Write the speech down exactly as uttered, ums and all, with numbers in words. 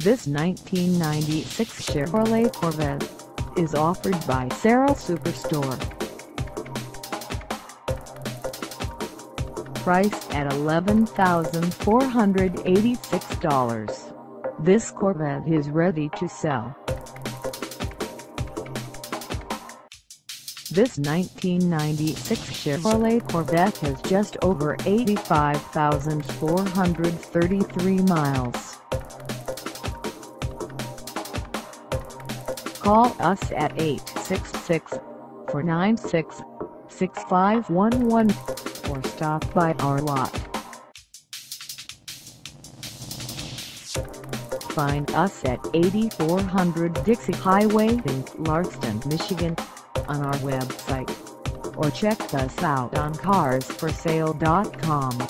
This nineteen ninety-six Chevrolet Corvette is offered by Serra Superstore. Priced at eleven thousand four hundred eighty-six dollars, this Corvette is ready to sell. This nineteen ninety-six Chevrolet Corvette has just over eighty-five thousand four hundred thirty-three miles. Call us at eight six six, four nine six, six five one one or stop by our lot. Find us at eighty-four hundred Dixie Highway in Clarkston, Michigan, on our website, or check us out on cars for sale dot com.